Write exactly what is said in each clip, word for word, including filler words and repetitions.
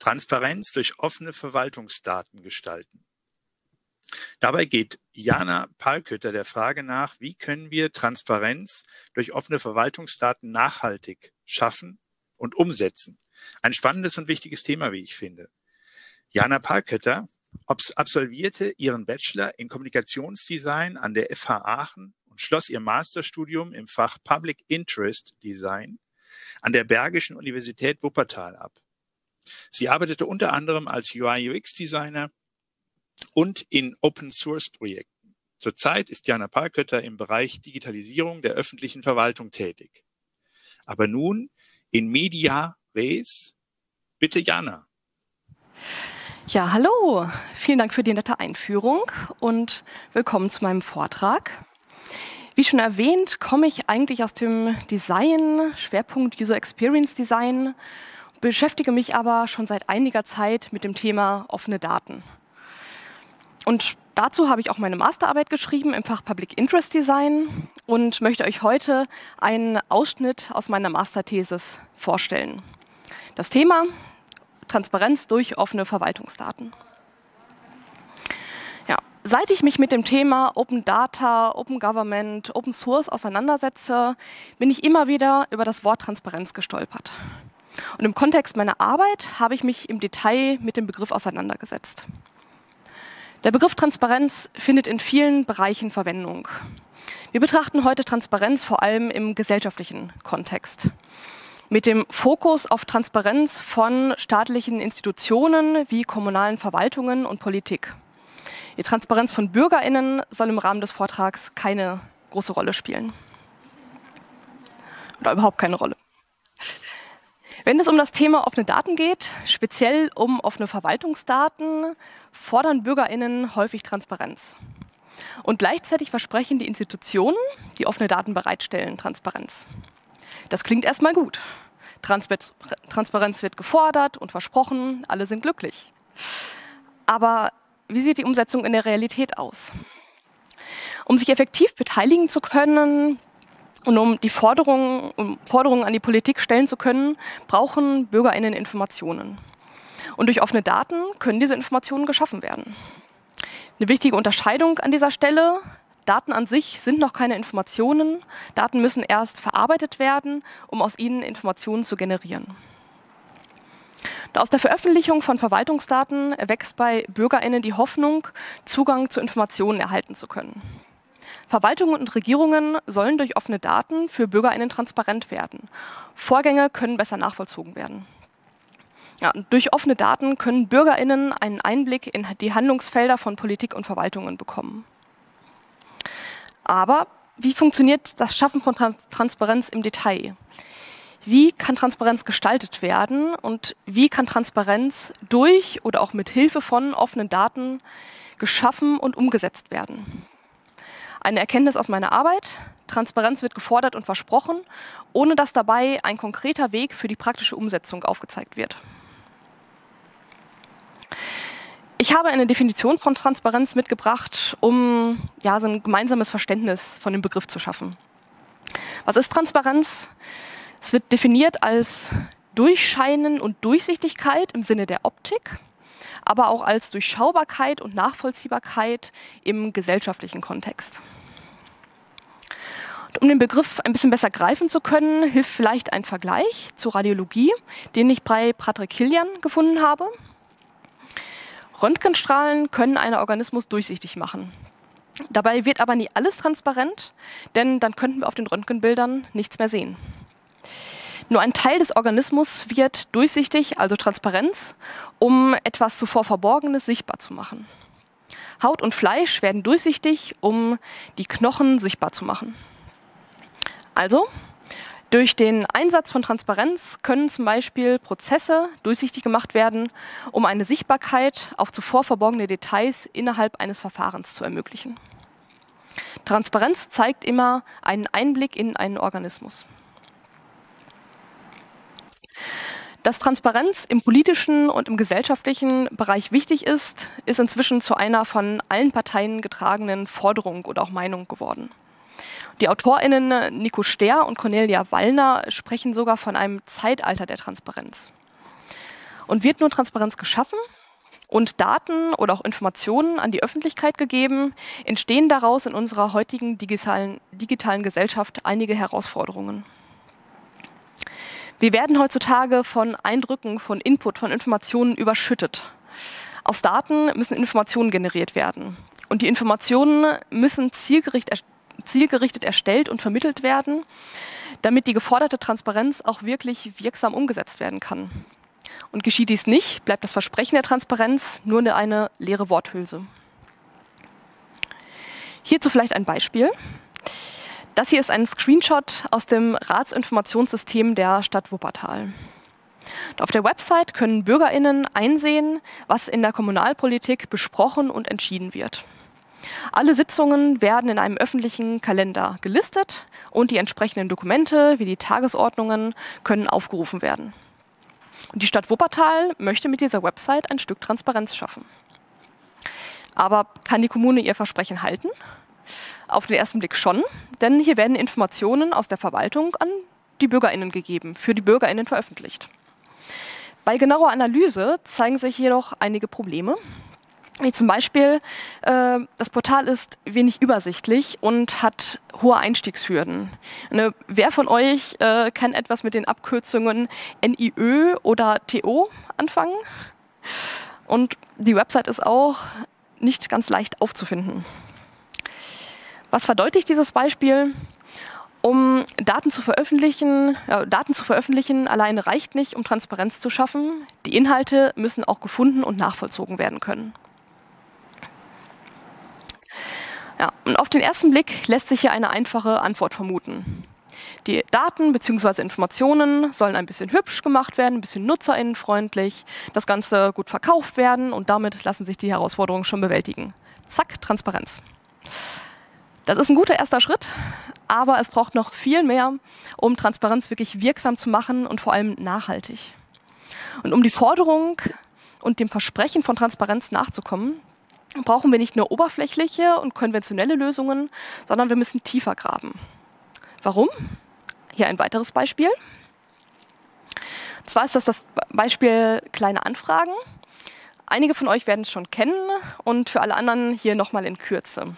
Transparenz durch offene Verwaltungsdaten gestalten. Dabei geht Jana Pahlkötter der Frage nach, wie können wir Transparenz durch offene Verwaltungsdaten nachhaltig schaffen und umsetzen. Ein spannendes und wichtiges Thema, wie ich finde. Jana Pahlkötter absolvierte ihren Bachelor in Kommunikationsdesign an der F H Aachen und schloss ihr Masterstudium im Fach Public Interest Design an der Bergischen Universität Wuppertal ab. Sie arbeitete unter anderem als U I U X Designer und in Open Source Projekten. Zurzeit ist Jana Pahlkötter im Bereich Digitalisierung der öffentlichen Verwaltung tätig. Aber nun in media res. Bitte, Jana. Ja, hallo. Vielen Dank für die nette Einführung und willkommen zu meinem Vortrag. Wie schon erwähnt, komme ich eigentlich aus dem Design, Schwerpunkt User Experience Design, beschäftige mich aber schon seit einiger Zeit mit dem Thema offene Daten. Und dazu habe ich auch meine Masterarbeit geschrieben im Fach Public Interest Design und möchte euch heute einen Ausschnitt aus meiner Masterthesis vorstellen. Das Thema: Transparenz durch offene Verwaltungsdaten. Ja, seit ich mich mit dem Thema Open Data, Open Government, Open Source auseinandersetze, bin ich immer wieder über das Wort Transparenz gestolpert. Und im Kontext meiner Arbeit habe ich mich im Detail mit dem Begriff auseinandergesetzt. Der Begriff Transparenz findet in vielen Bereichen Verwendung. Wir betrachten heute Transparenz vor allem im gesellschaftlichen Kontext, mit dem Fokus auf Transparenz von staatlichen Institutionen wie kommunalen Verwaltungen und Politik. Die Transparenz von BürgerInnen soll im Rahmen des Vortrags keine große Rolle spielen. Oder überhaupt keine Rolle. Wenn es um das Thema offene Daten geht, speziell um offene Verwaltungsdaten, fordern BürgerInnen häufig Transparenz. Und gleichzeitig versprechen die Institutionen, die offene Daten bereitstellen, Transparenz. Das klingt erstmal gut. Transparenz wird gefordert und versprochen, alle sind glücklich. Aber wie sieht die Umsetzung in der Realität aus? Um sich effektiv beteiligen zu können, und um die Forderungen, um Forderungen an die Politik stellen zu können, brauchen BürgerInnen Informationen. Und durch offene Daten können diese Informationen geschaffen werden. Eine wichtige Unterscheidung an dieser Stelle: Daten an sich sind noch keine Informationen. Daten müssen erst verarbeitet werden, um aus ihnen Informationen zu generieren. Und aus der Veröffentlichung von Verwaltungsdaten erwächst bei BürgerInnen die Hoffnung, Zugang zu Informationen erhalten zu können. Verwaltungen und Regierungen sollen durch offene Daten für BürgerInnen transparent werden. Vorgänge können besser nachvollzogen werden. Ja, durch offene Daten können BürgerInnen einen Einblick in die Handlungsfelder von Politik und Verwaltungen bekommen. Aber wie funktioniert das Schaffen von Transparenz im Detail? Wie kann Transparenz gestaltet werden und wie kann Transparenz durch oder auch mit Hilfe von offenen Daten geschaffen und umgesetzt werden? Eine Erkenntnis aus meiner Arbeit: Transparenz wird gefordert und versprochen, ohne dass dabei ein konkreter Weg für die praktische Umsetzung aufgezeigt wird. Ich habe eine Definition von Transparenz mitgebracht, um ja, so ein gemeinsames Verständnis von dem Begriff zu schaffen. Was ist Transparenz? Es wird definiert als Durchscheinen und Durchsichtigkeit im Sinne der Optik, aber auch als Durchschaubarkeit und Nachvollziehbarkeit im gesellschaftlichen Kontext. Und um den Begriff ein bisschen besser greifen zu können, hilft vielleicht ein Vergleich zur Radiologie, den ich bei Patrick Killian gefunden habe. Röntgenstrahlen können einen Organismus durchsichtig machen. Dabei wird aber nie alles transparent, denn dann könnten wir auf den Röntgenbildern nichts mehr sehen. Nur ein Teil des Organismus wird durchsichtig, also Transparenz, um etwas zuvor Verborgenes sichtbar zu machen. Haut und Fleisch werden durchsichtig, um die Knochen sichtbar zu machen. Also, durch den Einsatz von Transparenz können zum Beispiel Prozesse durchsichtig gemacht werden, um eine Sichtbarkeit auf zuvor verborgene Details innerhalb eines Verfahrens zu ermöglichen. Transparenz zeigt immer einen Einblick in einen Organismus. Dass Transparenz im politischen und im gesellschaftlichen Bereich wichtig ist, ist inzwischen zu einer von allen Parteien getragenen Forderung oder auch Meinung geworden. Die AutorInnen Nico Stehr und Cornelia Wallner sprechen sogar von einem Zeitalter der Transparenz. Und wird nur Transparenz geschaffen und Daten oder auch Informationen an die Öffentlichkeit gegeben, entstehen daraus in unserer heutigen digitalen, digitalen Gesellschaft einige Herausforderungen. Wir werden heutzutage von Eindrücken, von Input, von Informationen überschüttet. Aus Daten müssen Informationen generiert werden. Und die Informationen müssen zielgerichtet, zielgerichtet erstellt und vermittelt werden, damit die geforderte Transparenz auch wirklich wirksam umgesetzt werden kann. Und geschieht dies nicht, bleibt das Versprechen der Transparenz nur eine leere Worthülse. Hierzu vielleicht ein Beispiel. Das hier ist ein Screenshot aus dem Ratsinformationssystem der Stadt Wuppertal. Und auf der Website können BürgerInnen einsehen, was in der Kommunalpolitik besprochen und entschieden wird. Alle Sitzungen werden in einem öffentlichen Kalender gelistet und die entsprechenden Dokumente wie die Tagesordnungen können aufgerufen werden. Und die Stadt Wuppertal möchte mit dieser Website ein Stück Transparenz schaffen. Aber kann die Kommune ihr Versprechen halten? Auf den ersten Blick schon, denn hier werden Informationen aus der Verwaltung an die BürgerInnen gegeben, für die BürgerInnen veröffentlicht. Bei genauer Analyse zeigen sich jedoch einige Probleme. Wie zum Beispiel, äh, das Portal ist wenig übersichtlich und hat hohe Einstiegshürden. Ne, wer von euch äh, kann etwas mit den Abkürzungen N I Ö oder T O anfangen? Und die Website ist auch nicht ganz leicht aufzufinden. Was verdeutlicht dieses Beispiel? Um Daten zu veröffentlichen, äh, Daten zu veröffentlichen alleine reicht nicht, um Transparenz zu schaffen. Die Inhalte müssen auch gefunden und nachvollzogen werden können. Ja, und auf den ersten Blick lässt sich hier eine einfache Antwort vermuten. Die Daten bzw. Informationen sollen ein bisschen hübsch gemacht werden, ein bisschen nutzerinnenfreundlich, das Ganze gut verkauft werden und damit lassen sich die Herausforderungen schon bewältigen. Zack, Transparenz. Das ist ein guter erster Schritt, aber es braucht noch viel mehr, um Transparenz wirklich wirksam zu machen und vor allem nachhaltig. Und um die Forderung und dem Versprechen von Transparenz nachzukommen, brauchen wir nicht nur oberflächliche und konventionelle Lösungen, sondern wir müssen tiefer graben. Warum? Hier ein weiteres Beispiel. Und zwar ist das das Beispiel kleine Anfragen. Einige von euch werden es schon kennen und für alle anderen hier nochmal in Kürze.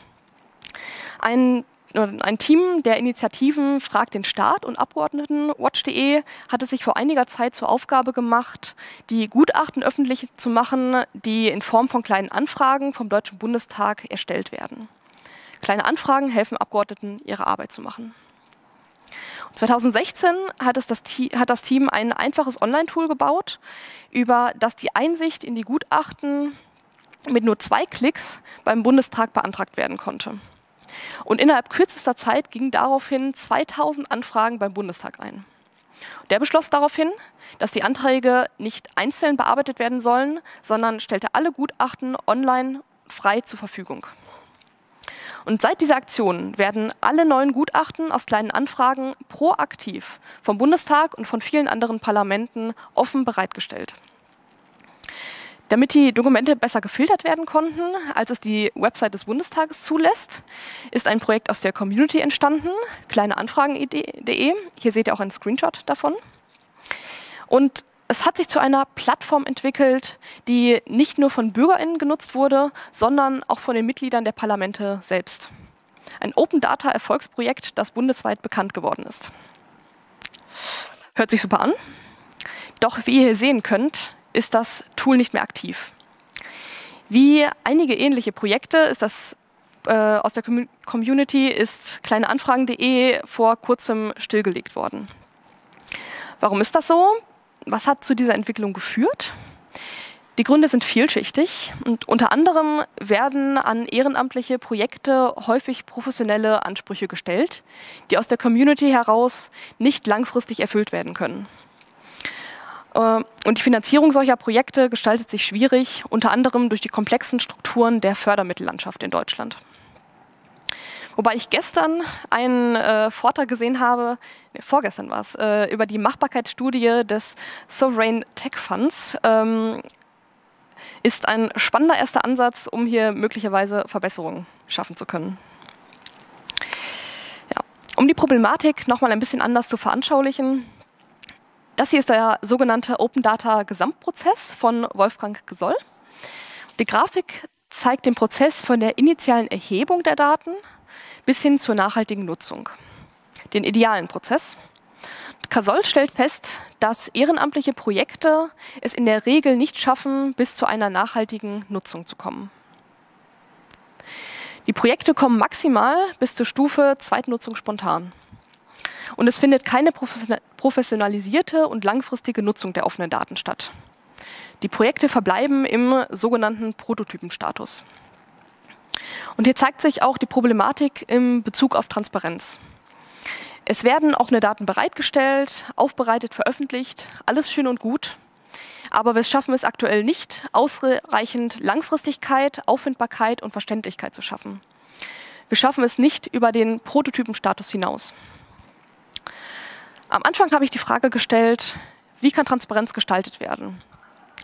Ein, ein Team der Initiativen Frag den Staat und Abgeordnetenwatch punkt de hat es sich vor einiger Zeit zur Aufgabe gemacht, die Gutachten öffentlich zu machen, die in Form von kleinen Anfragen vom Deutschen Bundestag erstellt werden. Kleine Anfragen helfen Abgeordneten, ihre Arbeit zu machen. zweitausendsechzehn hat, es das, hat das Team ein einfaches Online-Tool gebaut, über das die Einsicht in die Gutachten mit nur zwei Klicks beim Bundestag beantragt werden konnte. Und innerhalb kürzester Zeit gingen daraufhin zweitausend Anfragen beim Bundestag ein. Der beschloss daraufhin, dass die Anträge nicht einzeln bearbeitet werden sollen, sondern stellte alle Gutachten online frei zur Verfügung. Und seit dieser Aktion werden alle neuen Gutachten aus kleinen Anfragen proaktiv vom Bundestag und von vielen anderen Parlamenten offen bereitgestellt. Damit die Dokumente besser gefiltert werden konnten, als es die Website des Bundestages zulässt, ist ein Projekt aus der Community entstanden, kleineanfragen punkt de. Hier seht ihr auch einen Screenshot davon. Und es hat sich zu einer Plattform entwickelt, die nicht nur von BürgerInnen genutzt wurde, sondern auch von den Mitgliedern der Parlamente selbst. Ein Open Data Erfolgsprojekt, das bundesweit bekannt geworden ist. Hört sich super an. Doch wie ihr hier sehen könnt, ist das Tool nicht mehr aktiv. Wie einige ähnliche Projekte ist das, äh, aus der Community ist kleineanfragen punkt de vor kurzem stillgelegt worden. Warum ist das so? Was hat zu dieser Entwicklung geführt? Die Gründe sind vielschichtig und unter anderem werden an ehrenamtliche Projekte häufig professionelle Ansprüche gestellt, die aus der Community heraus nicht langfristig erfüllt werden können. Und die Finanzierung solcher Projekte gestaltet sich schwierig, unter anderem durch die komplexen Strukturen der Fördermittellandschaft in Deutschland. Wobei ich gestern einen äh, Vortrag gesehen habe, nee, vorgestern war es, äh, über die Machbarkeitsstudie des Sovereign Tech Funds. Ähm, ist ein spannender erster Ansatz, um hier möglicherweise Verbesserungen schaffen zu können. Ja. Um die Problematik nochmal ein bisschen anders zu veranschaulichen, das hier ist der sogenannte Open Data Gesamtprozess von Wolfgang Gesoll. Die Grafik zeigt den Prozess von der initialen Erhebung der Daten bis hin zur nachhaltigen Nutzung, den idealen Prozess. Gesoll stellt fest, dass ehrenamtliche Projekte es in der Regel nicht schaffen, bis zu einer nachhaltigen Nutzung zu kommen. Die Projekte kommen maximal bis zur Stufe Zweitnutzung spontan. Und es findet keine professionalisierte und langfristige Nutzung der offenen Daten statt. Die Projekte verbleiben im sogenannten Prototypenstatus. Und hier zeigt sich auch die Problematik im Bezug auf Transparenz. Es werden offene Daten bereitgestellt, aufbereitet, veröffentlicht, alles schön und gut. Aber wir schaffen es aktuell nicht, ausreichend Langfristigkeit, Auffindbarkeit und Verständlichkeit zu schaffen. Wir schaffen es nicht über den Prototypenstatus hinaus. Am Anfang habe ich die Frage gestellt, wie kann Transparenz gestaltet werden?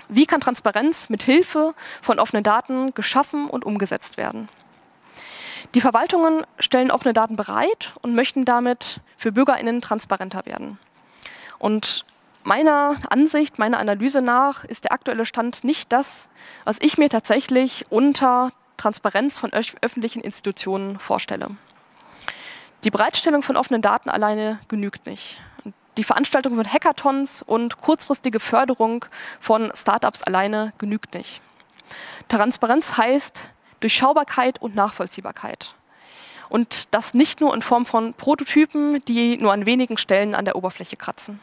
Wie kann Transparenz mit Hilfe von offenen Daten geschaffen und umgesetzt werden? Die Verwaltungen stellen offene Daten bereit und möchten damit für BürgerInnen transparenter werden. Und meiner Ansicht, meiner Analyse nach ist der aktuelle Stand nicht das, was ich mir tatsächlich unter Transparenz von öf- öffentlichen Institutionen vorstelle. Die Bereitstellung von offenen Daten alleine genügt nicht. Die Veranstaltung von Hackathons und kurzfristige Förderung von Startups alleine genügt nicht. Transparenz heißt Durchschaubarkeit und Nachvollziehbarkeit. Und das nicht nur in Form von Prototypen, die nur an wenigen Stellen an der Oberfläche kratzen.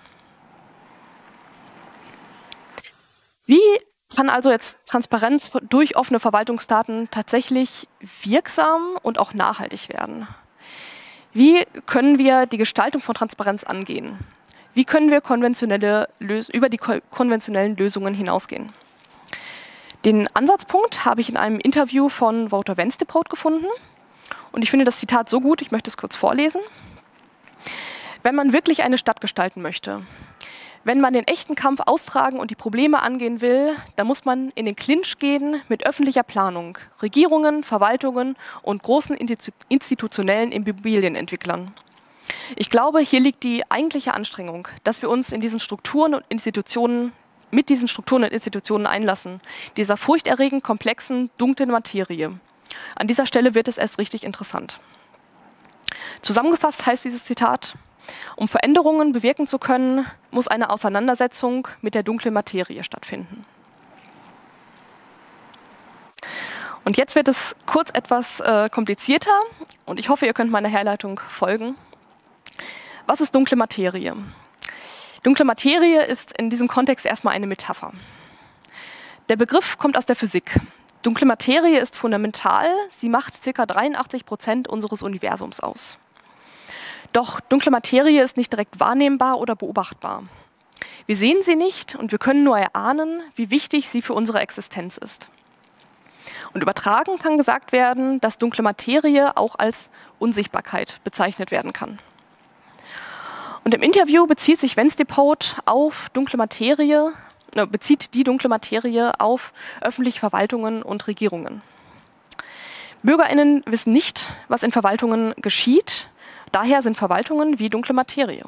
Wie kann also jetzt Transparenz durch offene Verwaltungsdaten tatsächlich wirksam und auch nachhaltig werden? Wie können wir die Gestaltung von Transparenz angehen? Wie können wir konventionelle Lös- über die ko- konventionellen Lösungen hinausgehen? Den Ansatzpunkt habe ich in einem Interview von Wouter Wenstebraut gefunden. Und ich finde das Zitat so gut, ich möchte es kurz vorlesen. Wenn man wirklich eine Stadt gestalten möchte, wenn man den echten Kampf austragen und die Probleme angehen will, dann muss man in den Clinch gehen mit öffentlicher Planung, Regierungen, Verwaltungen und großen institutionellen Immobilienentwicklern. Ich glaube, hier liegt die eigentliche Anstrengung, dass wir uns in diesen Strukturen und Institutionen, mit diesen Strukturen und Institutionen einlassen, dieser furchterregend komplexen, dunklen Materie. An dieser Stelle wird es erst richtig interessant. Zusammengefasst heißt dieses Zitat: Um Veränderungen bewirken zu können, muss eine Auseinandersetzung mit der dunklen Materie stattfinden. Und jetzt wird es kurz etwas äh, komplizierter und ich hoffe, ihr könnt meiner Herleitung folgen. Was ist dunkle Materie? Dunkle Materie ist in diesem Kontext erstmal eine Metapher. Der Begriff kommt aus der Physik. Dunkle Materie ist fundamental, sie macht ca. dreiundachtzig Prozent unseres Universums aus. Doch dunkle Materie ist nicht direkt wahrnehmbar oder beobachtbar. Wir sehen sie nicht und wir können nur erahnen, wie wichtig sie für unsere Existenz ist. Und übertragen kann gesagt werden, dass dunkle Materie auch als Unsichtbarkeit bezeichnet werden kann. Und im Interview bezieht sich Wenstebraut auf dunkle Materie, äh, bezieht die dunkle Materie auf öffentliche Verwaltungen und Regierungen. BürgerInnen wissen nicht, was in Verwaltungen geschieht. Daher sind Verwaltungen wie dunkle Materie.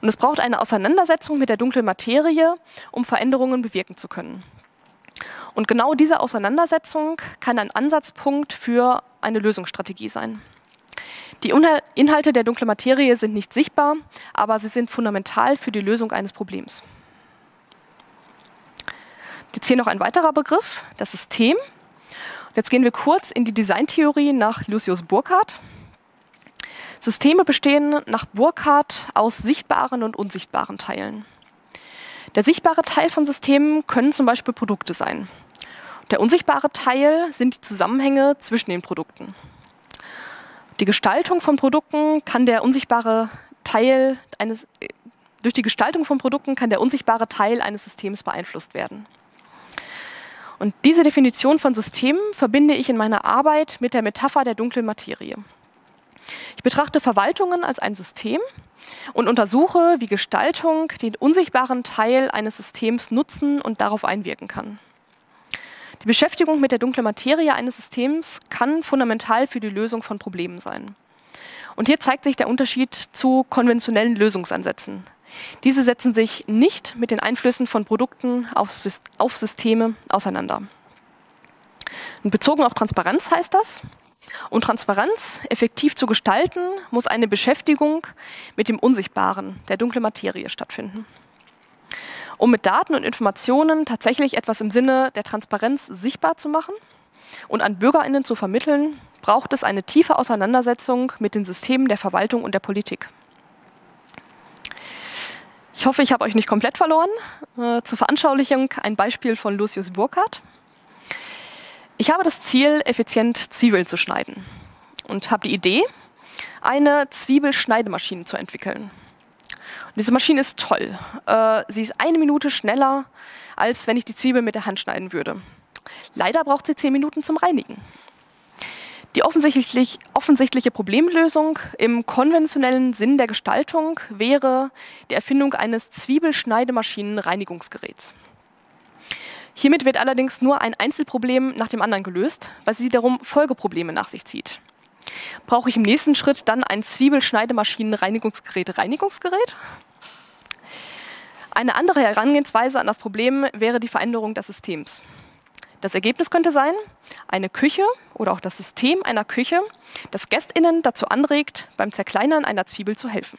Und es braucht eine Auseinandersetzung mit der dunklen Materie, um Veränderungen bewirken zu können. Und genau diese Auseinandersetzung kann ein Ansatzpunkt für eine Lösungsstrategie sein. Die Inhalte der dunklen Materie sind nicht sichtbar, aber sie sind fundamental für die Lösung eines Problems. Jetzt hier noch ein weiterer Begriff, das System. Jetzt gehen wir kurz in die Designtheorie nach Lucius Burkhardt. Systeme bestehen nach Burkhardt aus sichtbaren und unsichtbaren Teilen. Der sichtbare Teil von Systemen können zum Beispiel Produkte sein. Der unsichtbare Teil sind die Zusammenhänge zwischen den Produkten. Die Gestaltung von Produkten kann der unsichtbare Teil eines, durch die Gestaltung von Produkten kann der unsichtbare Teil eines Systems beeinflusst werden. Und diese Definition von Systemen verbinde ich in meiner Arbeit mit der Metapher der dunklen Materie. Ich betrachte Verwaltungen als ein System und untersuche, wie Gestaltung den unsichtbaren Teil eines Systems nutzen und darauf einwirken kann. Die Beschäftigung mit der dunklen Materie eines Systems kann fundamental für die Lösung von Problemen sein. Und hier zeigt sich der Unterschied zu konventionellen Lösungsansätzen. Diese setzen sich nicht mit den Einflüssen von Produkten auf, auf Systeme auseinander. Und bezogen auf Transparenz heißt das, um Transparenz effektiv zu gestalten, muss eine Beschäftigung mit dem Unsichtbaren, der dunklen Materie, stattfinden. Um mit Daten und Informationen tatsächlich etwas im Sinne der Transparenz sichtbar zu machen und an BürgerInnen zu vermitteln, braucht es eine tiefe Auseinandersetzung mit den Systemen der Verwaltung und der Politik. Ich hoffe, ich habe euch nicht komplett verloren. Zur Veranschaulichung ein Beispiel von Lucius Burkhardt. Ich habe das Ziel, effizient Zwiebeln zu schneiden und habe die Idee, eine Zwiebelschneidemaschine zu entwickeln. Und diese Maschine ist toll. Sie ist eine Minute schneller, als wenn ich die Zwiebel mit der Hand schneiden würde. Leider braucht sie zehn Minuten zum Reinigen. Die offensichtlich, offensichtliche Problemlösung im konventionellen Sinn der Gestaltung wäre die Erfindung eines Zwiebelschneidemaschinen-Reinigungsgeräts. Hiermit wird allerdings nur ein Einzelproblem nach dem anderen gelöst, was wiederum Folgeprobleme nach sich zieht. Brauche ich im nächsten Schritt dann ein Zwiebelschneidemaschinen-Reinigungsgerät-Reinigungsgerät? Eine andere Herangehensweise an das Problem wäre die Veränderung des Systems. Das Ergebnis könnte sein, eine Küche oder auch das System einer Küche, das GästInnen dazu anregt, beim Zerkleinern einer Zwiebel zu helfen.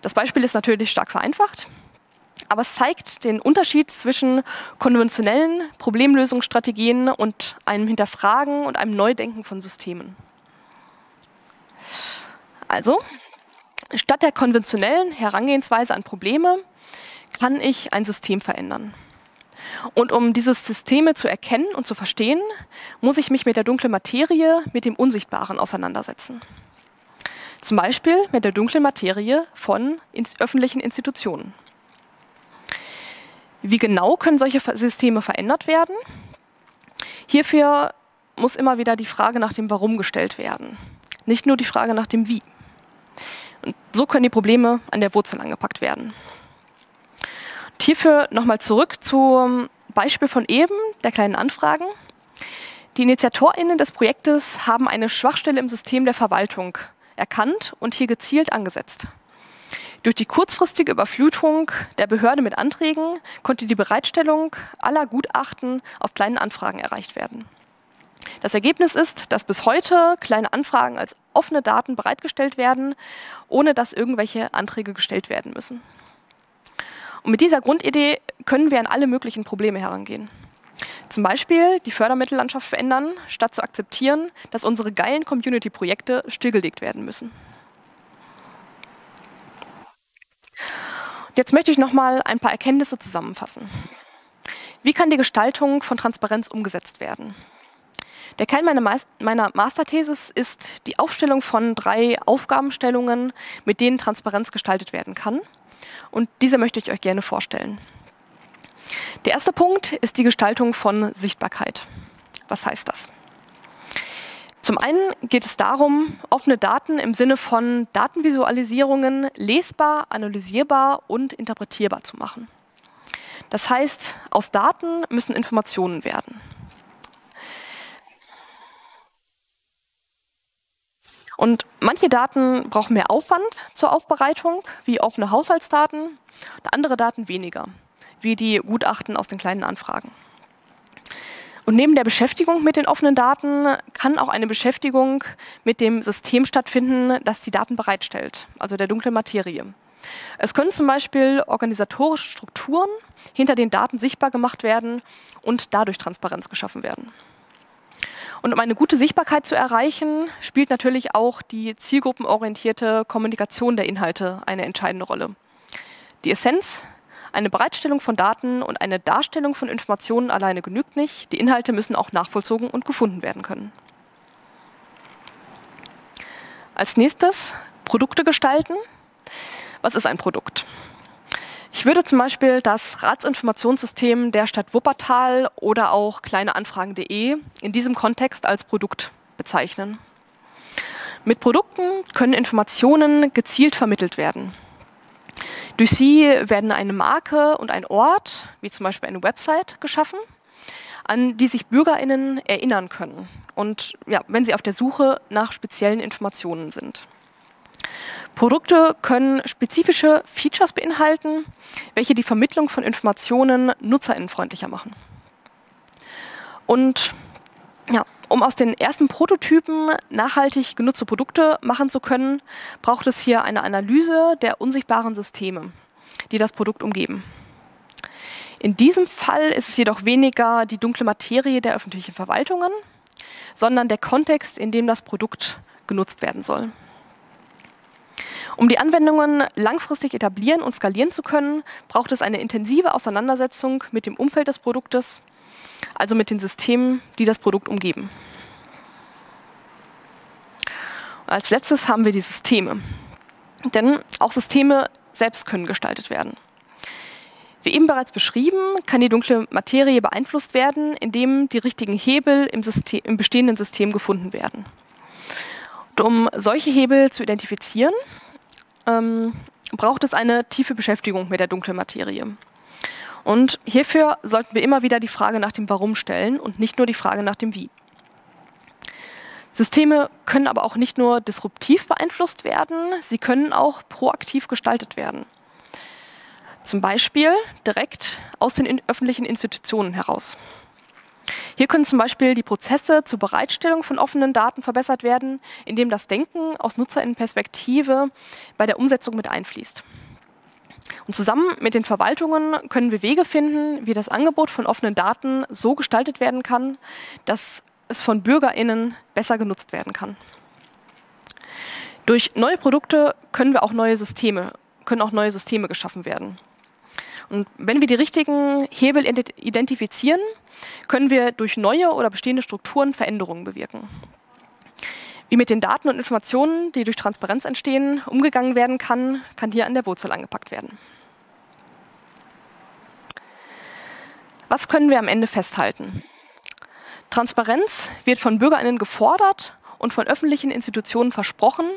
Das Beispiel ist natürlich stark vereinfacht, aber es zeigt den Unterschied zwischen konventionellen Problemlösungsstrategien und einem Hinterfragen und einem Neudenken von Systemen. Also, statt der konventionellen Herangehensweise an Probleme kann ich ein System verändern. Und um diese Systeme zu erkennen und zu verstehen, muss ich mich mit der dunklen Materie, mit dem Unsichtbaren auseinandersetzen. Zum Beispiel mit der dunklen Materie von öffentlichen Institutionen. Wie genau können solche Systeme verändert werden? Hierfür muss immer wieder die Frage nach dem Warum gestellt werden. Nicht nur die Frage nach dem Wie. Und so können die Probleme an der Wurzel angepackt werden. Hierfür nochmal zurück zum Beispiel von eben, der kleinen Anfragen. Die InitiatorInnen des Projektes haben eine Schwachstelle im System der Verwaltung erkannt und hier gezielt angesetzt. Durch die kurzfristige Überflutung der Behörde mit Anträgen konnte die Bereitstellung aller Gutachten aus kleinen Anfragen erreicht werden. Das Ergebnis ist, dass bis heute kleine Anfragen als offene Daten bereitgestellt werden, ohne dass irgendwelche Anträge gestellt werden müssen. Und mit dieser Grundidee können wir an alle möglichen Probleme herangehen. Zum Beispiel die Fördermittellandschaft verändern, statt zu akzeptieren, dass unsere geilen Community-Projekte stillgelegt werden müssen. Und jetzt möchte ich nochmal ein paar Erkenntnisse zusammenfassen. Wie kann die Gestaltung von Transparenz umgesetzt werden? Der Kern meiner, Ma- meiner Masterthesis ist die Aufstellung von drei Aufgabenstellungen, mit denen Transparenz gestaltet werden kann. Und diese möchte ich euch gerne vorstellen. Der erste Punkt ist die Gestaltung von Sichtbarkeit. Was heißt das? Zum einen geht es darum, offene Daten im Sinne von Datenvisualisierungen lesbar, analysierbar und interpretierbar zu machen. Das heißt, aus Daten müssen Informationen werden. Und manche Daten brauchen mehr Aufwand zur Aufbereitung, wie offene Haushaltsdaten, und andere Daten weniger, wie die Gutachten aus den kleinen Anfragen. Und neben der Beschäftigung mit den offenen Daten kann auch eine Beschäftigung mit dem System stattfinden, das die Daten bereitstellt, also der dunklen Materie. Es können zum Beispiel organisatorische Strukturen hinter den Daten sichtbar gemacht werden und dadurch Transparenz geschaffen werden. Und um eine gute Sichtbarkeit zu erreichen, spielt natürlich auch die zielgruppenorientierte Kommunikation der Inhalte eine entscheidende Rolle. Die Essenz, eine Bereitstellung von Daten und eine Darstellung von Informationen alleine genügt nicht. Die Inhalte müssen auch nachvollzogen und gefunden werden können. Als nächstes Produkte gestalten. Was ist ein Produkt? Ich würde zum Beispiel das Ratsinformationssystem der Stadt Wuppertal oder auch kleine anfragen punkt de in diesem Kontext als Produkt bezeichnen. Mit Produkten können Informationen gezielt vermittelt werden. Durch sie werden eine Marke und ein Ort, wie zum Beispiel eine Website, geschaffen, an die sich BürgerInnen erinnern können und ja, wenn sie auf der Suche nach speziellen Informationen sind. Produkte können spezifische Features beinhalten, welche die Vermittlung von Informationen nutzerinnenfreundlicher machen. Und ja, um aus den ersten Prototypen nachhaltig genutzte Produkte machen zu können, braucht es hier eine Analyse der unsichtbaren Systeme, die das Produkt umgeben. In diesem Fall ist es jedoch weniger die dunkle Materie der öffentlichen Verwaltungen, sondern der Kontext, in dem das Produkt genutzt werden soll. Um die Anwendungen langfristig etablieren und skalieren zu können, braucht es eine intensive Auseinandersetzung mit dem Umfeld des Produktes, also mit den Systemen, die das Produkt umgeben. Und als letztes haben wir die Systeme. Denn auch Systeme selbst können gestaltet werden. Wie eben bereits beschrieben, kann die dunkle Materie beeinflusst werden, indem die richtigen Hebel im, System, im bestehenden System gefunden werden. Und um solche Hebel zu identifizieren, ähm, braucht es eine tiefe Beschäftigung mit der dunklen Materie. Und hierfür sollten wir immer wieder die Frage nach dem Warum stellen und nicht nur die Frage nach dem Wie. Systeme können aber auch nicht nur disruptiv beeinflusst werden, sie können auch proaktiv gestaltet werden. Zum Beispiel direkt aus den öffentlichen Institutionen heraus. Hier können zum Beispiel die Prozesse zur Bereitstellung von offenen Daten verbessert werden, indem das Denken aus NutzerInnenperspektive bei der Umsetzung mit einfließt. Und zusammen mit den Verwaltungen können wir Wege finden, wie das Angebot von offenen Daten so gestaltet werden kann, dass es von BürgerInnen besser genutzt werden kann. Durch neue Produkte können wir auch neue Systeme, können auch neue Systeme geschaffen werden. Und wenn wir die richtigen Hebel identifizieren, können wir durch neue oder bestehende Strukturen Veränderungen bewirken. Wie mit den Daten und Informationen, die durch Transparenz entstehen, umgegangen werden kann, kann hier an der Wurzel angepackt werden. Was können wir am Ende festhalten? Transparenz wird von BürgerInnen gefordert und von öffentlichen Institutionen versprochen,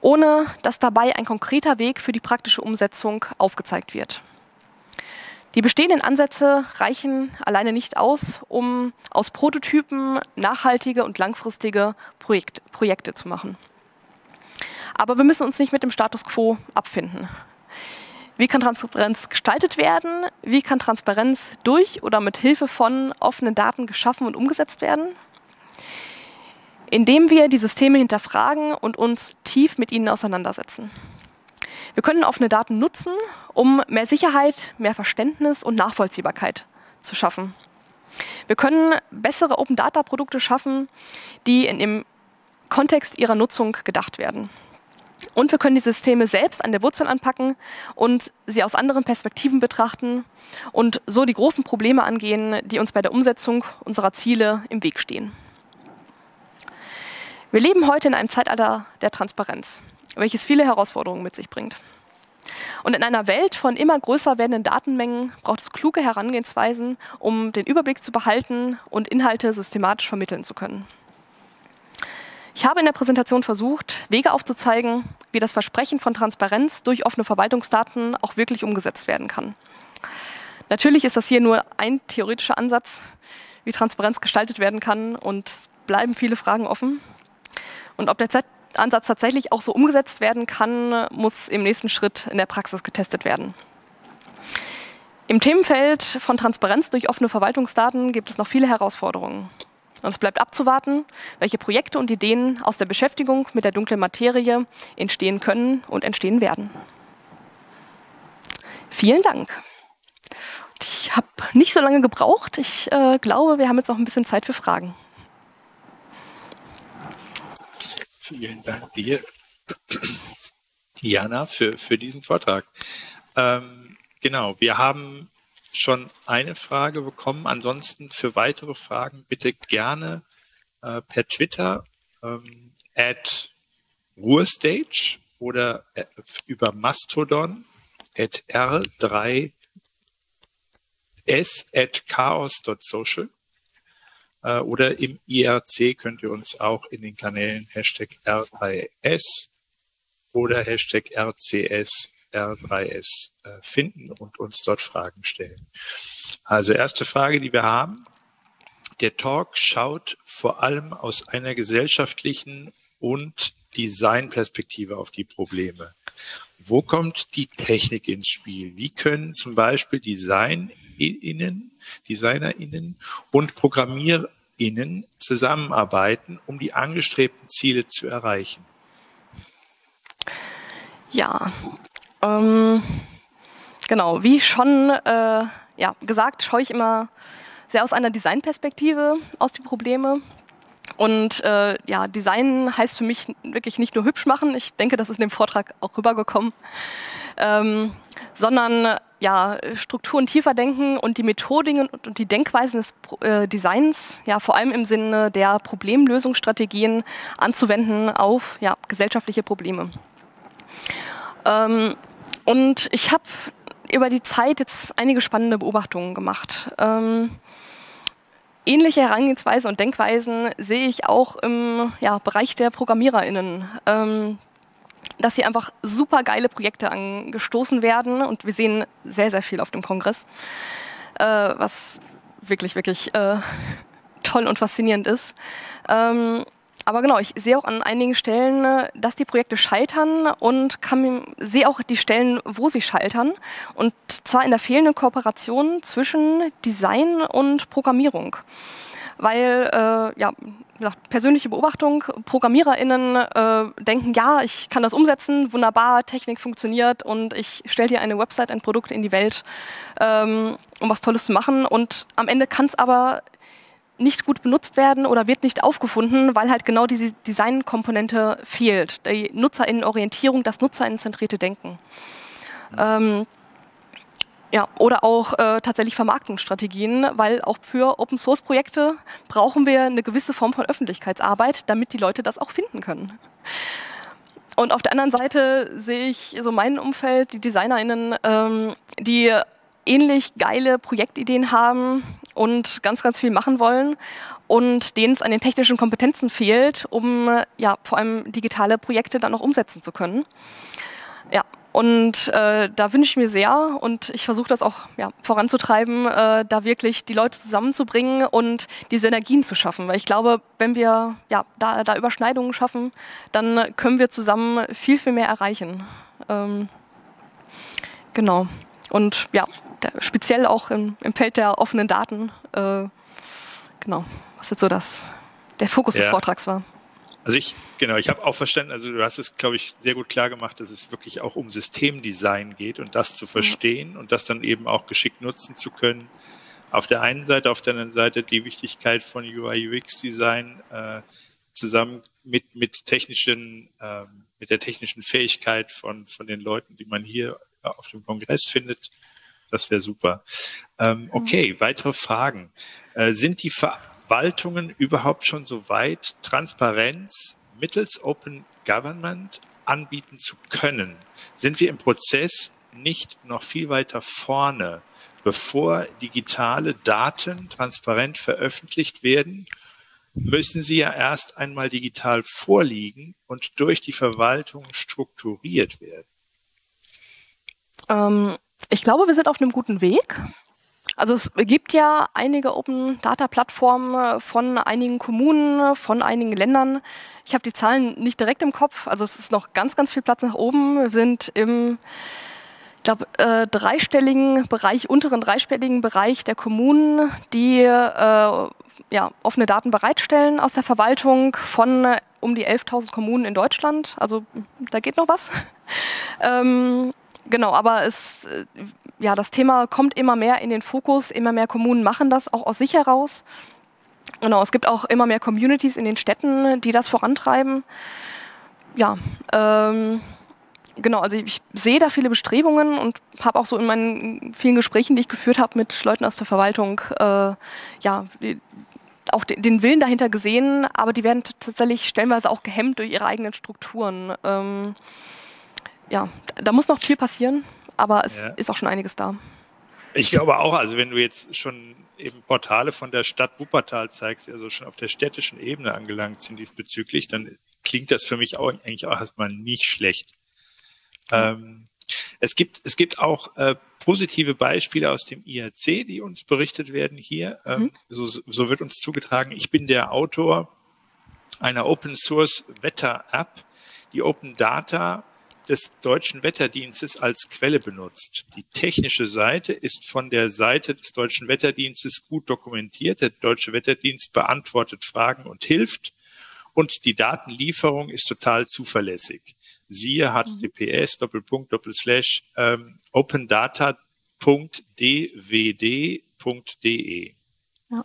ohne dass dabei ein konkreter Weg für die praktische Umsetzung aufgezeigt wird. Die bestehenden Ansätze reichen alleine nicht aus, um aus Prototypen nachhaltige und langfristige Projekt, Projekte zu machen. Aber wir müssen uns nicht mit dem Status quo abfinden. Wie kann Transparenz gestaltet werden? Wie kann Transparenz durch oder mit Hilfe von offenen Daten geschaffen und umgesetzt werden? Indem wir die Systeme hinterfragen und uns tief mit ihnen auseinandersetzen. Wir können offene Daten nutzen, um mehr Sicherheit, mehr Verständnis und Nachvollziehbarkeit zu schaffen. Wir können bessere Open-Data-Produkte schaffen, die in dem Kontext ihrer Nutzung gedacht werden. Und wir können die Systeme selbst an der Wurzel anpacken und sie aus anderen Perspektiven betrachten und so die großen Probleme angehen, die uns bei der Umsetzung unserer Ziele im Weg stehen. Wir leben heute in einem Zeitalter der Transparenz, welches viele Herausforderungen mit sich bringt. Und in einer Welt von immer größer werdenden Datenmengen braucht es kluge Herangehensweisen, um den Überblick zu behalten und Inhalte systematisch vermitteln zu können. Ich habe in der Präsentation versucht, Wege aufzuzeigen, wie das Versprechen von Transparenz durch offene Verwaltungsdaten auch wirklich umgesetzt werden kann. Natürlich ist das hier nur ein theoretischer Ansatz, wie Transparenz gestaltet werden kann, und es bleiben viele Fragen offen. Und ob der Z Ansatz tatsächlich auch so umgesetzt werden kann, muss im nächsten Schritt in der Praxis getestet werden. Im Themenfeld von Transparenz durch offene Verwaltungsdaten gibt es noch viele Herausforderungen. Und es bleibt abzuwarten, welche Projekte und Ideen aus der Beschäftigung mit der dunklen Materie entstehen können und entstehen werden. Vielen Dank. Ich habe nicht so lange gebraucht. Ich äh, glaube, wir haben jetzt noch ein bisschen Zeit für Fragen. Vielen Dank dir, Jana, für, für diesen Vortrag. Ähm, genau, wir haben schon eine Frage bekommen. Ansonsten für weitere Fragen bitte gerne äh, per Twitter ähm, at Ruhrstage oder äh, über Mastodon info at r drei s at chaos dot social äh, oder im I R C könnt ihr uns auch in den Kanälen Hashtag R drei S oder Hashtag R C S R drei S äh, finden und uns dort Fragen stellen. Also erste Frage, die wir haben. Der Talk schaut vor allem aus einer gesellschaftlichen und Designperspektive auf die Probleme. Wo kommt die Technik ins Spiel? Wie können zum Beispiel DesignerInnen, DesignerInnen und ProgrammierInnen zusammenarbeiten, um die angestrebten Ziele zu erreichen? Ja, ähm, genau, wie schon äh, ja, gesagt, schaue ich immer sehr aus einer Designperspektive aus die Probleme. Und äh, ja, Design heißt für mich wirklich nicht nur hübsch machen, ich denke, das ist in dem Vortrag auch rübergekommen, ähm, sondern ja, Strukturen tiefer denken und die Methodiken und die Denkweisen des äh, Designs, ja, vor allem im Sinne der Problemlösungsstrategien anzuwenden auf ja, gesellschaftliche Probleme. Ähm, und ich habe über die Zeit jetzt einige spannende Beobachtungen gemacht. Ähm, Ähnliche Herangehensweisen und Denkweisen sehe ich auch im ja, Bereich der ProgrammiererInnen, ähm, dass hier einfach super geile Projekte angestoßen werden und wir sehen sehr, sehr viel auf dem Kongress, äh, was wirklich, wirklich äh, toll und faszinierend ist. Ähm, aber genau, ich sehe auch an einigen Stellen, dass die Projekte scheitern und kann, sehe auch die Stellen, wo sie scheitern und zwar in der fehlenden Kooperation zwischen Design und Programmierung, weil äh, ja, wie gesagt, persönliche Beobachtung, ProgrammiererInnen äh, denken, ja, ich kann das umsetzen, wunderbar, Technik funktioniert und ich stelle hier eine Website, ein Produkt in die Welt, ähm, um was Tolles zu machen und am Ende kann es aber nicht gut benutzt werden oder wird nicht aufgefunden, weil halt genau diese Designkomponente fehlt. Die NutzerInnenorientierung, das NutzerInnenzentrierte Denken. Ähm, ja, oder auch äh, tatsächlich Vermarktungsstrategien, weil auch für Open-Source-Projekte brauchen wir eine gewisse Form von Öffentlichkeitsarbeit, damit die Leute das auch finden können. Und auf der anderen Seite sehe ich so mein Umfeld, die DesignerInnen, ähm, die ähnlich geile Projektideen haben und ganz, ganz viel machen wollen und denen es an den technischen Kompetenzen fehlt, um ja, vor allem digitale Projekte dann auch umsetzen zu können. Ja, und äh, da wünsche ich mir sehr und ich versuche das auch ja, voranzutreiben, äh, da wirklich die Leute zusammenzubringen und die Synergien zu schaffen. Weil ich glaube, wenn wir ja, da, da Überschneidungen schaffen, dann können wir zusammen viel, viel mehr erreichen. Ähm, genau. Und ja, speziell auch im, im Feld der offenen Daten, äh, genau, was jetzt so das, der Fokus ja. des Vortrags war. Also ich, genau, ich habe auch verstanden, also du hast es, glaube ich, sehr gut klar gemacht, dass es wirklich auch um Systemdesign geht und das zu verstehen ja. und das dann eben auch geschickt nutzen zu können. Auf der einen Seite, auf der anderen Seite die Wichtigkeit von U I U X Design äh, zusammen mit, mit, technischen, äh, mit der technischen Fähigkeit von, von den Leuten, die man hier auf dem Kongress findet. Das wäre super. Ähm, okay, weitere Fragen. Äh, sind die Verwaltungen überhaupt schon so weit, Transparenz mittels Open Government anbieten zu können? Sind wir im Prozess nicht noch viel weiter vorne, bevor digitale Daten transparent veröffentlicht werden? Müssen sie ja erst einmal digital vorliegen und durch die Verwaltung strukturiert werden. Ähm, ich glaube, wir sind auf einem guten Weg. Also es gibt ja einige Open-Data-Plattformen von einigen Kommunen, von einigen Ländern. Ich habe die Zahlen nicht direkt im Kopf, also es ist noch ganz, ganz viel Platz nach oben. Wir sind im, ich glaube, äh, dreistelligen Bereich, unteren dreistelligen Bereich der Kommunen, die äh, ja, offene Daten bereitstellen aus der Verwaltung von um die elftausend Kommunen in Deutschland. Also da geht noch was. ähm, Genau, aber es, ja, das Thema kommt immer mehr in den Fokus, immer mehr Kommunen machen das, auch aus sich heraus. Genau, es gibt auch immer mehr Communities in den Städten, die das vorantreiben. Ja, ähm, genau, also ich, ich sehe da viele Bestrebungen und habe auch so in meinen vielen Gesprächen, die ich geführt habe mit Leuten aus der Verwaltung, äh, ja, die, auch de, den Willen dahinter gesehen, aber die werden tatsächlich stellenweise auch gehemmt durch ihre eigenen Strukturen. Ähm, Ja, da muss noch viel passieren, aber es ja. ist auch schon einiges da. Ich glaube auch, also wenn du jetzt schon eben Portale von der Stadt Wuppertal zeigst, die also schon auf der städtischen Ebene angelangt sind diesbezüglich, dann klingt das für mich auch eigentlich auch erstmal nicht schlecht. Ähm, es gibt, es gibt auch äh, positive Beispiele aus dem I A C, die uns berichtet werden hier. Ähm, mhm. so, so wird uns zugetragen, ich bin der Autor einer Open Source Wetter App, die Open Data des Deutschen Wetterdienstes als Quelle benutzt. Die technische Seite ist von der Seite des Deutschen Wetterdienstes gut dokumentiert. Der Deutsche Wetterdienst beantwortet Fragen und hilft. Und die Datenlieferung ist total zuverlässig. Siehe https Doppelpunkt Doppelslash opendata.dwd.de. Ja.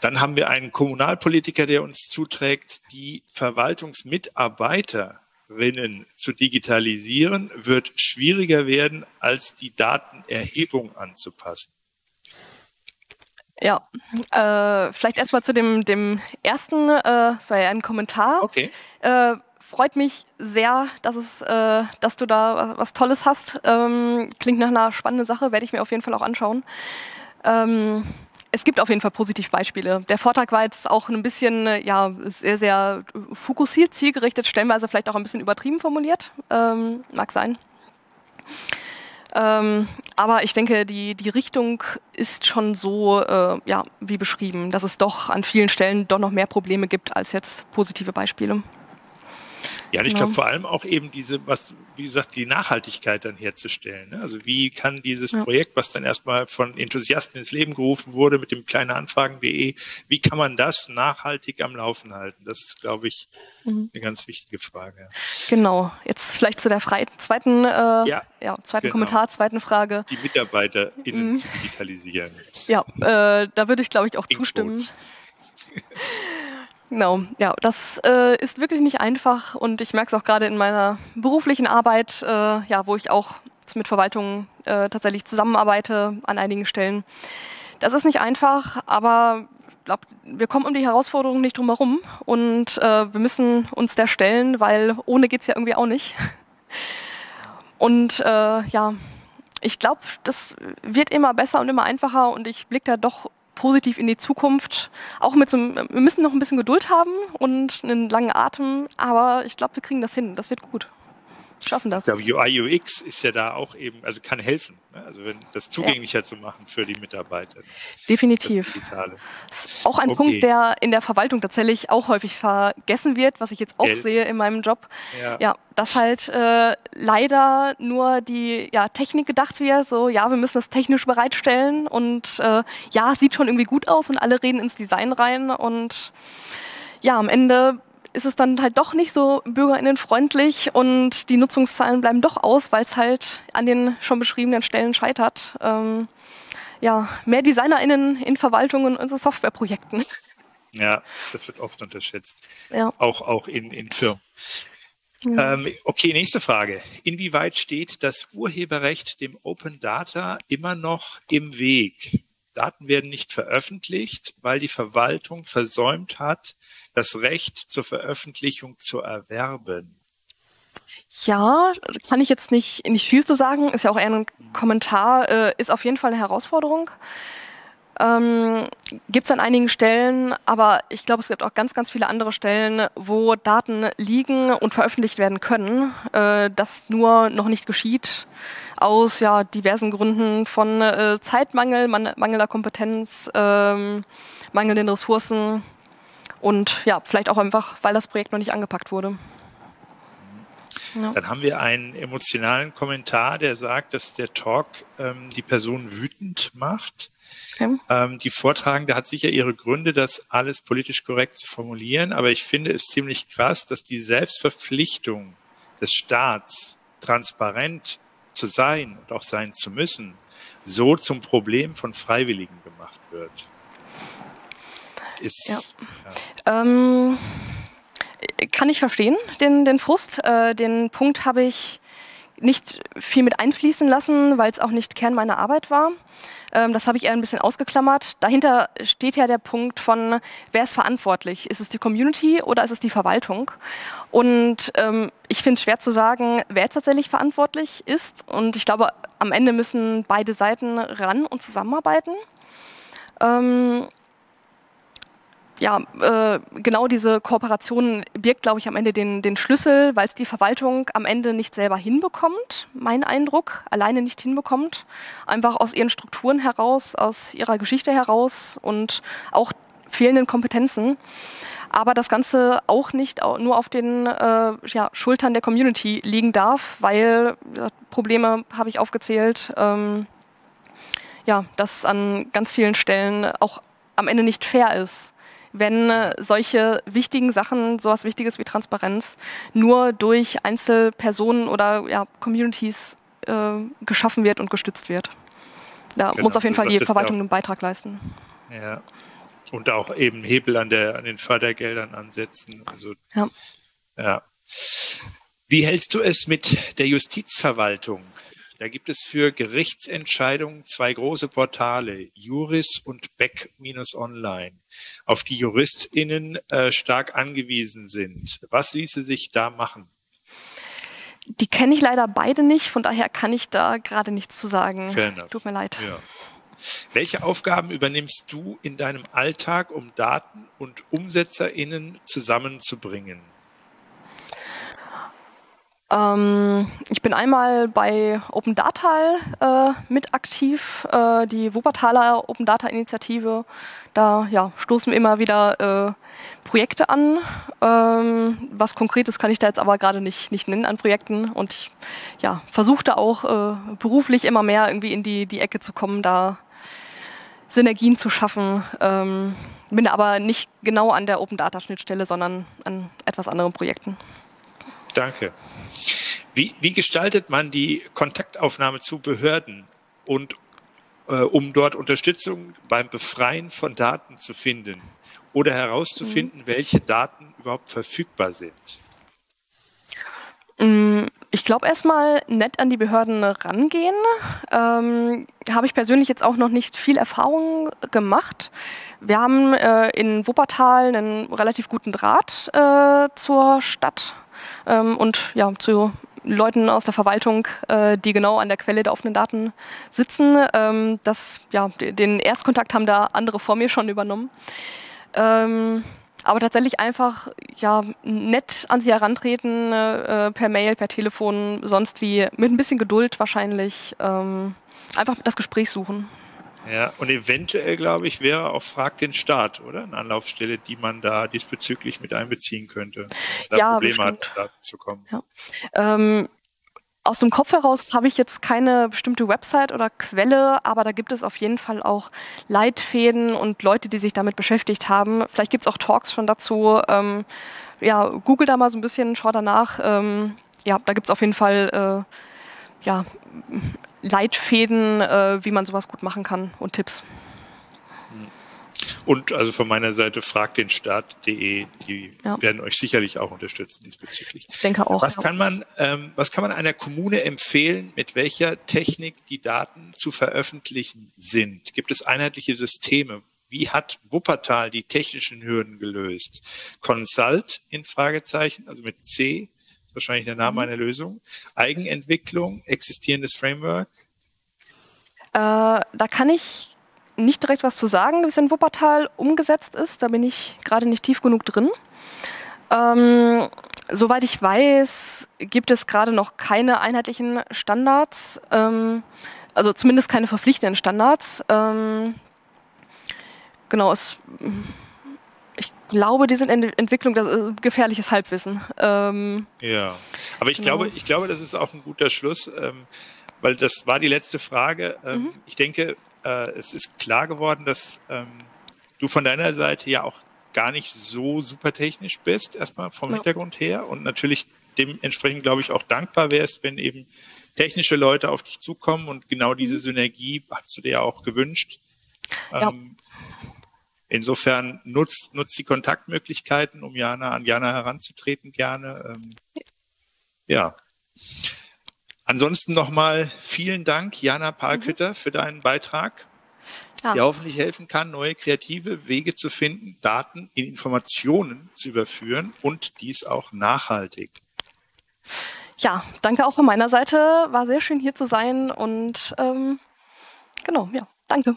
Dann haben wir einen Kommunalpolitiker, der uns zuträgt, die Verwaltungsmitarbeiter zu digitalisieren, wird schwieriger werden, als die Datenerhebung anzupassen. Ja, äh, vielleicht erstmal zu dem, dem ersten, äh, das war ja ein Kommentar. Okay. Äh, freut mich sehr, dass, es, äh, dass du da was, was Tolles hast. Ähm, klingt nach einer spannenden Sache, werde ich mir auf jeden Fall auch anschauen. Ähm, Es gibt auf jeden Fall Positivbeispiele. Der Vortrag war jetzt auch ein bisschen, ja, sehr, sehr fokussiert, zielgerichtet, stellenweise vielleicht auch ein bisschen übertrieben formuliert. Ähm, mag sein. Ähm, aber ich denke, die, die Richtung ist schon so, äh, ja, wie beschrieben, dass es doch an vielen Stellen doch noch mehr Probleme gibt als jetzt positive Beispiele. Ja, und ich glaube vor allem auch eben diese, was, wie gesagt, die Nachhaltigkeit dann herzustellen. Ne? Also wie kann dieses ja. Projekt, was dann erstmal von Enthusiasten ins Leben gerufen wurde mit dem kleine anfragen punkt de, wie kann man das nachhaltig am Laufen halten? Das ist, glaube ich, mhm. eine ganz wichtige Frage. Genau. Jetzt vielleicht zu der zweiten, äh, ja, ja, zweiten genau. Kommentar, zweiten Frage. Die MitarbeiterInnen mhm. zu digitalisieren. Ja, äh, da würde ich, glaube ich, auch In zustimmen. Genau, ja, das äh, ist wirklich nicht einfach und ich merke es auch gerade in meiner beruflichen Arbeit, äh, ja, wo ich auch mit Verwaltungen äh, tatsächlich zusammenarbeite an einigen Stellen. Das ist nicht einfach, aber ich glaube, wir kommen um die Herausforderung nicht drum herum und äh, wir müssen uns der stellen, weil ohne geht es ja irgendwie auch nicht. Und äh, ja, ich glaube, das wird immer besser und immer einfacher und ich blicke da doch positiv in die Zukunft. Auch mit so einem, wir müssen noch ein bisschen Geduld haben und einen langen Atem, aber ich glaube, wir kriegen das hin. Das wird gut. Schaffen das. U I U X ist ja da auch eben, also kann helfen, ne? Also wenn das zugänglicher ja. zu machen für die Mitarbeiter. Definitiv. Das, das ist auch ein okay. Punkt, der in der Verwaltung tatsächlich auch häufig vergessen wird, was ich jetzt auch Geld. sehe in meinem Job. Ja, ja, dass halt äh, leider nur die ja, Technik gedacht wird, so ja, wir müssen das technisch bereitstellen und äh, ja, sieht schon irgendwie gut aus und alle reden ins Design rein und ja, am Ende ist es dann halt doch nicht so bürgerinnenfreundlich und die Nutzungszahlen bleiben doch aus, weil es halt an den schon beschriebenen Stellen scheitert. Ähm, ja, mehr DesignerInnen in Verwaltungen und so Softwareprojekten. Ja, das wird oft unterschätzt. Ja. Auch, auch in, in Firmen. Ja. Ähm, okay, nächste Frage. Inwieweit steht das Urheberrecht dem Open Data immer noch im Weg? Daten werden nicht veröffentlicht, weil die Verwaltung versäumt hat, das Recht zur Veröffentlichung zu erwerben. Ja, kann ich jetzt nicht, nicht viel zu sagen. Ist ja auch eher ein Kommentar. Äh, ist auf jeden Fall eine Herausforderung. Ähm, gibt es an einigen Stellen, aber ich glaube, es gibt auch ganz, ganz viele andere Stellen, wo Daten liegen und veröffentlicht werden können. Äh, das nur noch nicht geschieht aus ja, diversen Gründen von äh, Zeitmangel, man, mangelnder Kompetenz, ähm, mangelnden Ressourcen. Und ja, vielleicht auch einfach, weil das Projekt noch nicht angepackt wurde. Ja. Dann haben wir einen emotionalen Kommentar, der sagt, dass der Talk ähm, die Person wütend macht. Okay. Ähm, die Vortragende hat sicher ihre Gründe, das alles politisch korrekt zu formulieren, aber ich finde es ziemlich krass, dass die Selbstverpflichtung des Staats, transparent zu sein und auch sein zu müssen, so zum Problem von Freiwilligen gemacht wird. Ist, ja. Ja. Ähm, kann ich verstehen, den, den Frust. Äh, den Punkt habe ich nicht viel mit einfließen lassen, weil es auch nicht Kern meiner Arbeit war. Ähm, das habe ich eher ein bisschen ausgeklammert. Dahinter steht ja der Punkt von, wer ist verantwortlich? Ist es die Community oder ist es die Verwaltung? Und ähm, ich finde es schwer zu sagen, wer jetzt tatsächlich verantwortlich ist. Und ich glaube, am Ende müssen beide Seiten ran und zusammenarbeiten. Ähm, Ja, äh, genau diese Kooperation birgt, glaube ich, am Ende den, den Schlüssel, weil es die Verwaltung am Ende nicht selber hinbekommt, mein Eindruck, alleine nicht hinbekommt. Einfach aus ihren Strukturen heraus, aus ihrer Geschichte heraus und auch fehlenden Kompetenzen. Aber das Ganze auch nicht nur auf den äh, ja, Schultern der Community liegen darf, weil ja, Probleme habe ich aufgezählt, ähm, ja, dass an ganz vielen Stellen auch am Ende nicht fair ist, wenn solche wichtigen Sachen, sowas Wichtiges wie Transparenz, nur durch Einzelpersonen oder ja, Communities äh, geschaffen wird und gestützt wird. Da genau, muss auf jeden Fall die Verwaltung einen Beitrag leisten. Ja. Und auch eben Hebel an, der, an den Fördergeldern ansetzen. Also, ja. Ja. Wie hältst du es mit der Justizverwaltung? Da gibt es für Gerichtsentscheidungen zwei große Portale, Juris und Beck-Online, auf die JuristInnen äh, stark angewiesen sind. Was ließe sich da machen? Die kenne ich leider beide nicht, von daher kann ich da gerade nichts zu sagen. Tut mir leid. Ja. Welche Aufgaben übernimmst du in deinem Alltag, um Daten und UmsetzerInnen zusammenzubringen? Ich bin einmal bei Open Data äh, mit aktiv, äh, die Wuppertaler Open Data-Initiative. Da ja, stoßen wir immer wieder äh, Projekte an. Ähm, was Konkretes kann ich da jetzt aber gerade nicht, nicht nennen an Projekten. Und ich ja, versuche da auch äh, beruflich immer mehr irgendwie in die, die Ecke zu kommen, da Synergien zu schaffen. Ähm, bin aber nicht genau an der Open Data-Schnittstelle, sondern an etwas anderen Projekten. Danke. Wie, wie gestaltet man die Kontaktaufnahme zu Behörden und äh, um dort Unterstützung beim Befreien von Daten zu finden oder herauszufinden, mhm. welche Daten überhaupt verfügbar sind? Ich glaube erstmal nett an die Behörden rangehen. Ähm, habe ich persönlich jetzt auch noch nicht viel Erfahrung gemacht. Wir haben äh, in Wuppertal einen relativ guten Draht äh, zur Stadt und ja, zu Leuten aus der Verwaltung, die genau an der Quelle der offenen Daten sitzen. Das, ja, den Erstkontakt haben da andere vor mir schon übernommen. Aber tatsächlich einfach ja, nett an sie herantreten, per Mail, per Telefon, sonst wie, mit ein bisschen Geduld wahrscheinlich, einfach das Gespräch suchen. Ja, und eventuell, glaube ich, wäre auch Frag den Staat, oder? Eine Anlaufstelle, die man da diesbezüglich mit einbeziehen könnte, wenn ja, Probleme hat, da zu kommen. Ja. Ähm, aus dem Kopf heraus habe ich jetzt keine bestimmte Website oder Quelle, aber da gibt es auf jeden Fall auch Leitfäden und Leute, die sich damit beschäftigt haben. Vielleicht gibt es auch Talks schon dazu. Ähm, ja, google da mal so ein bisschen, schau danach. Ähm, ja, da gibt es auf jeden Fall äh, ja, Leitfäden, äh, wie man sowas gut machen kann und Tipps. Und also von meiner Seite frag den staat punkt de, die ja. werden euch sicherlich auch unterstützen diesbezüglich. Ich denke auch. Was, ja. kann man, ähm, was kann man einer Kommune empfehlen, mit welcher Technik die Daten zu veröffentlichen sind? Gibt es einheitliche Systeme? Wie hat Wuppertal die technischen Hürden gelöst? Consult in Fragezeichen, also mit C. Wahrscheinlich der Name einer Lösung. Eigenentwicklung, existierendes Framework? Äh, da kann ich nicht direkt was zu sagen, wie es in Wuppertal umgesetzt ist. Da bin ich gerade nicht tief genug drin. Ähm, soweit ich weiß, gibt es gerade noch keine einheitlichen Standards. Ähm, also zumindest keine verpflichtenden Standards. Ähm, genau, es... Ich glaube, die sind in Entwicklung, das ist gefährliches Halbwissen. Ähm, ja, aber ich, genau. glaube, ich glaube, das ist auch ein guter Schluss, ähm, weil das war die letzte Frage. Ähm, mhm. Ich denke, äh, es ist klar geworden, dass ähm, du von deiner Seite ja auch gar nicht so super technisch bist, erstmal vom ja. Hintergrund her, und natürlich dementsprechend, glaube ich, auch dankbar wärst, wenn eben technische Leute auf dich zukommen, und genau diese Synergie hast du dir ja auch gewünscht. Ähm, ja. Insofern nutzt, nutzt die Kontaktmöglichkeiten, um Jana, an Jana heranzutreten, gerne. Ähm, ja. Ansonsten nochmal vielen Dank, Jana Pahlkötter, mhm. für deinen Beitrag, ja. der hoffentlich helfen kann, neue kreative Wege zu finden, Daten in Informationen zu überführen und dies auch nachhaltig. Ja, danke auch von meiner Seite. War sehr schön, hier zu sein und ähm, genau, ja, danke.